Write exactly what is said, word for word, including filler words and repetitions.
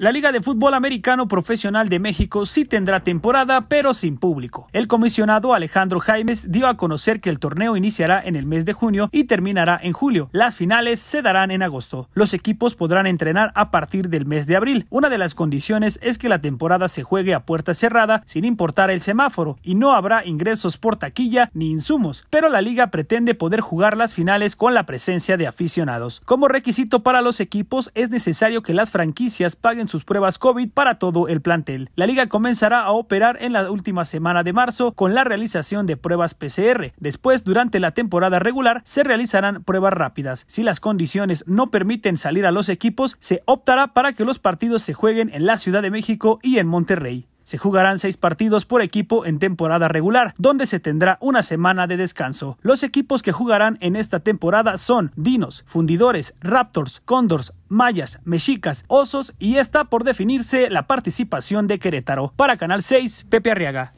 La Liga de Fútbol Americano Profesional de México sí tendrá temporada, pero sin público. El comisionado Alejandro Jaimes dio a conocer que el torneo iniciará en el mes de junio y terminará en julio. Las finales se darán en agosto. Los equipos podrán entrenar a partir del mes de abril. Una de las condiciones es que la temporada se juegue a puerta cerrada, sin importar el semáforo, y no habrá ingresos por taquilla ni insumos, pero la liga pretende poder jugar las finales con la presencia de aficionados. Como requisito para los equipos, es necesario que las franquicias paguen sus pruebas COVID para todo el plantel. La liga comenzará a operar en la última semana de marzo con la realización de pruebas P C R. Después, durante la temporada regular, se realizarán pruebas rápidas. Si las condiciones no permiten salir a los equipos, se optará para que los partidos se jueguen en la Ciudad de México y en Monterrey. Se jugarán seis partidos por equipo en temporada regular, donde se tendrá una semana de descanso. Los equipos que jugarán en esta temporada son Dinos, Fundidores, Raptors, Cóndors, Mayas, Mexicas, Osos, y está por definirse la participación de Querétaro. Para Canal seis, Pepe Arriaga.